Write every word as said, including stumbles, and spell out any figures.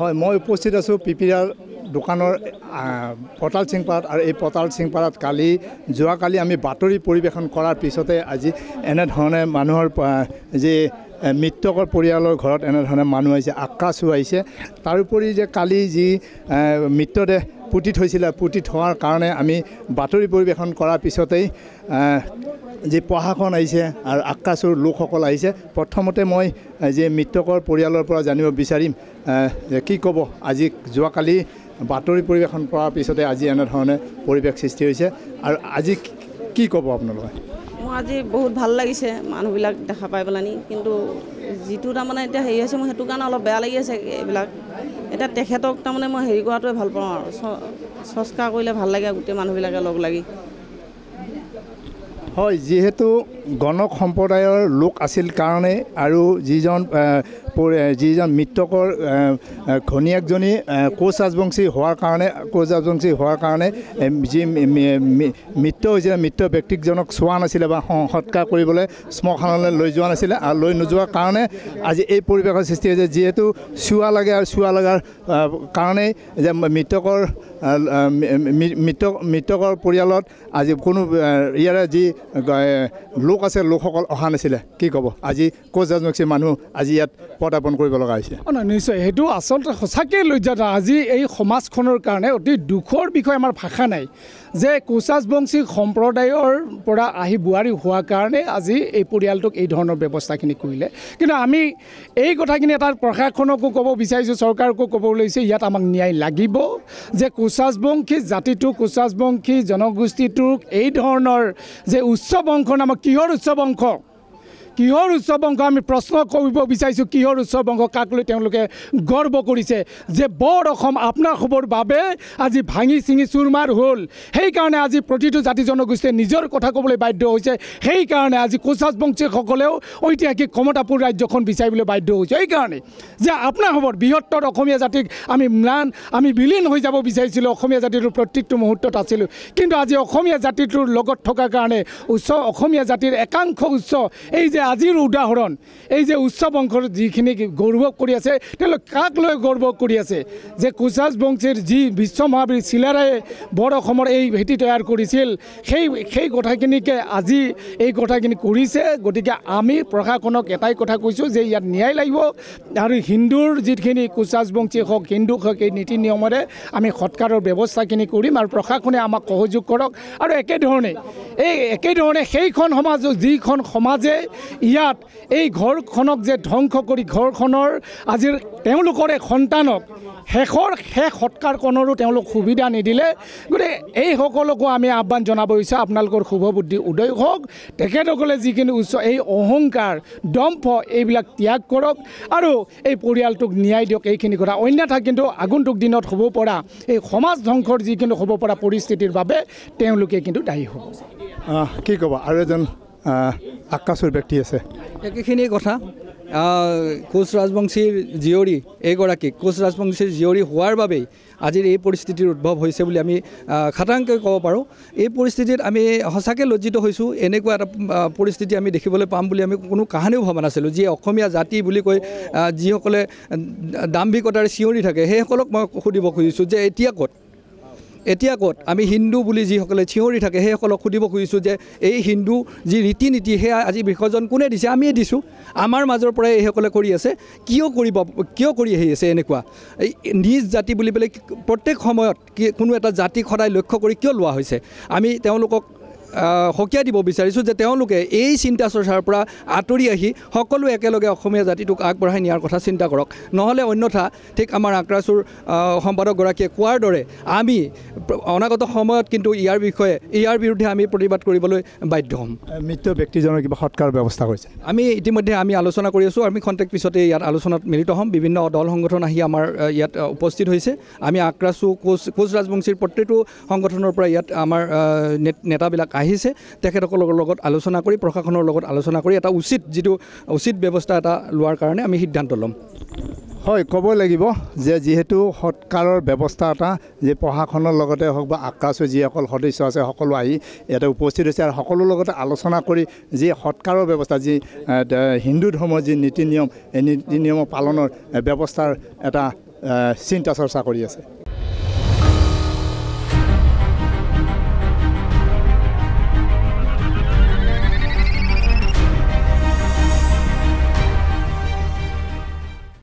হয় মই উপস্থিত আছো পিপিআৰ দোকানৰ পতাল সিংপাৰাত আৰু এই পতাল সিংপাৰাত কালি যোৱা কালি আমি বাতৰি পৰিবেশন কৰাৰ পিছতে আজি এনে ধৰণে মানুহৰ যে মৃত্যকৰ পৰিয়ালৰ ঘৰত এনে ধৰণে মানুহ আহিছে আকাশ আহিছে তাৰোপৰি যে কালি যি মৃত্যদেহ পুতি থৈছিল পুতি থোৱাৰ কাৰণে আমি বাতৰি পৰিবেশন কৰাৰ পিছতেই যে পহাখন আহিছে আৰু আকাশৰ লোকসকল আহিছে প্ৰথমতে মই যে মৃত্যকৰ পৰিয়ালৰ পৰা জানিব বিচাৰিম কি ক'ব আজি যোৱা কালি বাতৰি পৰিবেশন কৰাৰ পিছতে আজি এনে ধৰণে পৰিৱেশ সৃষ্টি হৈছে আৰু আজি কি ক'ব আপোনালোকে মোৰ আজি বহুত ভাল লাগিছে মানুহবিলাক দেখা পাই বলানি কিন্তু যিটো তাৰমানে এটা হেৰি হৈছে মোৰ সেইটো কাৰণে অলপ বেয়া লাগি আছে এইবিলাক এটা তেখেতক তাৰমানে মই হেৰি কৰাটোৱে ভাল পাওঁ আৰু সংস্কাৰ কৰিলে ভাল লাগে গোটেই মানুহবিলাকে লগ লাগি হয় যেহেতু গণক সম্প্ৰদায়ৰ লোক আছিল কাৰণে আৰু যিজন যিজন মৃতকৰ ঘনীয়েকজনী কোচ ৰাজবংশী হোৱাৰ কাৰণে কোচ ৰাজবংশী হোৱাৰ কাৰণে যি মৃত্যু হৈছিলে মৃত ব্যক্তিজনক চোৱা নাছিলে বা সৎকাৰ কৰিবলৈ শ্মশানলৈ লৈ যোৱা নাছিলে আৰু লৈ নোযোৱাৰ কাৰণে আজি এই পৰিৱেশৰ সৃষ্টি হৈছে যিহেতু চোৱা লাগে আৰু চোৱা লগাৰ কাৰণেই যে মৃতকৰ মৃত মৃতকৰ পৰিয়ালত আজি কোনো ইয়াৰে যি লোক আছে লোকসকল অহা নাছিলে কি ক'ব আজি কোচ ৰাজবংশী মানুহ আজি ইয়াত পদাপন কৰিব লগা হৈছে অ নিশ্চয় সেইটো আচলতে সঁচাকৈ লজ্জাত আজি এই সমাজখনৰ কাৰণে অতি দুখৰ বিষয়ে আমাৰ ভাষা নাই যে কোচ ৰাজবংশী সম্প্ৰদায়ৰ পৰা আহি বোৱাৰী হোৱাৰ কাৰণে আজি এই পৰিয়ালটোক এই ধৰণৰ ব্যৱস্থাখিনি কৰিলে কিন্তু আমি এই কথাখিনি এটা প্ৰশাসনকো ক'ব বিচাৰিছোঁ চৰকাৰকো ক'ব লৈছে ইয়াত আমাক ন্যায় লাগিব যে কোচ ৰাজবংশী জাতিটো কোচ ৰাজবংশী জনগোষ্ঠীটোক এই ধৰণৰ যে উচ্চ বংশ নামক কিহৰ উচ্চ বংশ কিহৰ উচ্চ বংশ আমি প্ৰশ্ন কৰিব বিচাৰিছোঁ কিহৰ উচ্চ বংশ কাক লৈ তেওঁলোকে গৰ্ব কৰিছে যে বৰ অসম আপোনাৰ খবৰ বাবে আজি ভাঙি ছিঙি চুৰমাৰ হ'ল সেইকাৰণে আজি প্ৰতিটো জাতি জনগোষ্ঠীয়ে নিজৰ কথা ক'বলৈ বাধ্য হৈছে সেইকাৰণে আজি কোচ ৰাজবংশীসকলেও ঐতিহাসিক ক্ষমতাপুৰ ৰাজ্যখন বিচাৰিবলৈ বাধ্য হৈছে এইকাৰণে যে আপোনাৰ খবৰ বৃহত্তৰ অসমীয়া জাতিক আমি ম্লান আমি বিলীন হৈ যাব বিচাৰিছিলোঁ অসমীয়া জাতিটোৰ প্ৰত্যেকটো মুহূৰ্তত আছিলোঁ কিন্তু আজি অসমীয়া জাতিটোৰ লগত থকাৰ কাৰণে উচ্চ অসমীয়া জাতিৰ একাংশ উচ্চ এই যে আজিৰ উদাহৰণ এই যে উচ্চ বংশৰ যিখিনি গৌৰৱ কৰি আছে তেওঁলোক কাক লৈ গৌৰৱ কৰি আছে যে কোচ ৰাজবংশীৰ যি বিশ্ব মহাবীৰ চিলাৰায়ে বৰ অসমৰ এই ভেটি তৈয়াৰ কৰিছিল সেই সেই কথাখিনিকে আজি এই কথাখিনি কৰিছে গতিকে আমি প্ৰশাসনক এটাই কথা কৈছোঁ যে ইয়াত ন্যায় লাগিব আৰু হিন্দুৰ যিখিনি কোচ ৰাজবংশী হওক হিন্দুক হওক এই নীতি নিয়মেৰে আমি সৎকাৰৰ ব্যৱস্থাখিনি কৰিম আৰু প্ৰশাসনে আমাক সহযোগ কৰক আৰু একেধৰণে এই একেধৰণে সেইখন সমাজ যিখন সমাজে ইয়াত এই ঘৰখনক যে ধ্বংস কৰি ঘৰখনৰ আজিৰ তেওঁলোকৰে সন্তানক শেষৰ শেষ সৎকাৰকণৰো তেওঁলোক সুবিধা নিদিলে গতিকে এই সকলকো আমি আহ্বান জনাব ইচ্ছা আপোনালোকৰ শুভ বুদ্ধি উদয় হওক তেখেতসকলে যিখিনি উচ্চ এই অহংকাৰ দম্ভ এইবিলাক ত্যাগ কৰক আৰু এই পৰিয়ালটোক ন্যায় দিয়ক এইখিনি কথা অন্যথা কিন্তু আগন্তুক দিনত হ'ব পৰা এই সমাজ ধ্বংসৰ যিখিনি হ'ব পৰা পৰিস্থিতিৰ বাবে তেওঁলোকে কিন্তু দায়ী হ'ব কি ক'ব আৰু এজন আকাশৰ ব্যক্তি আছে এইখিনি কথা কোচ ৰাজবংশীৰ জীয়ৰী এইগৰাকী কোচ ৰাজবংশীৰ জীয়ৰী হোৱাৰ বাবেই আজিৰ এই পৰিস্থিতিৰ উদ্ভৱ হৈছে বুলি আমি খাটাংকৈ ক'ব পাৰোঁ এই পৰিস্থিতিত আমি সঁচাকৈ লজ্জিত হৈছোঁ এনেকুৱা এটা পৰিস্থিতি আমি দেখিবলৈ পাম বুলি আমি কোনো কাহানিও ভবা নাছিলোঁ যি অসমীয়া জাতি বুলি কৈ যিসকলে দাম্ভিকতাৰে চিঞৰি থাকে সেইসকলক মই সুধিব খুজিছোঁ যে এতিয়া ক'ত এতিয়া ক'ত আমি হিন্দু বুলি যিসকলে চিঞৰি থাকে সেইসকলক সুধিব খুজিছোঁ যে এই হিন্দু যি ৰীতি নীতি সেয়া আজি বিসৰ্জন কোনে দিছে আমিয়ে দিছোঁ আমাৰ মাজৰ পৰাই এইসকলে কৰি আছে কিয় কৰিব কিয় কৰি আহি আছে এনেকুৱা এই নিজ জাতি বুলি পেলাই প্ৰত্যেক সময়ত কি কোনো এটা জাতিক সদায় লক্ষ্য কৰি কিয় লোৱা হৈছে আমি তেওঁলোকক সকীয়া দিব বিচাৰিছোঁ যে তেওঁলোকে এই চিন্তা চৰ্চাৰ পৰা আঁতৰি আহি সকলো একেলগে অসমীয়া জাতিটোক আগবঢ়াই নিয়াৰ কথা চিন্তা কৰক নহ'লে অন্যথা ঠিক আমাৰ আক্ৰাছুৰ সম্পাদকগৰাকীয়ে কোৱাৰ দৰে আমি অনাগত সময়ত কিন্তু ইয়াৰ বিষয়ে ইয়াৰ বিৰুদ্ধে আমি প্ৰতিবাদ কৰিবলৈ বাধ্য হ'ম মৃত ব্যক্তিজনৰ কিবা সৎকাৰৰ ব্যৱস্থা কৰিছে আমি ইতিমধ্যে আমি আলোচনা কৰি আছোঁ আমি খন্তেক পিছতে ইয়াত আলোচনাত মিলিত হ'ম বিভিন্ন দল সংগঠন আহি আমাৰ ইয়াত উপস্থিত হৈছে আমি আক্ৰাছু কোচ কোচ ৰাজবংশীৰ প্ৰতিটো সংগঠনৰ পৰা ইয়াত আমাৰ নেতাবিলাক আহিছে তেখেতসকলৰ লগত আলোচনা কৰি প্ৰশাসনৰ লগত আলোচনা কৰি এটা উচিত যিটো উচিত ব্যৱস্থা এটা লোৱাৰ কাৰণে আমি সিদ্ধান্ত ল'ম হয় ক'ব লাগিব যে যিহেতু সৎকাৰৰ ব্যৱস্থা এটা যে প্ৰশাসনৰ লগতে হওক বা আকাশৰ যিসকল সদস্য আছে সকলো আহি ইয়াতে উপস্থিত হৈছে আৰু সকলোৰ লগতে আলোচনা কৰি যি সৎকাৰৰ ব্যৱস্থা যি হিন্দু ধৰ্মৰ যি নীতি নিয়ম এই নীতি নিয়মৰ পালনৰ ব্যৱস্থাৰ এটা চিন্তা চৰ্চা কৰি আছে।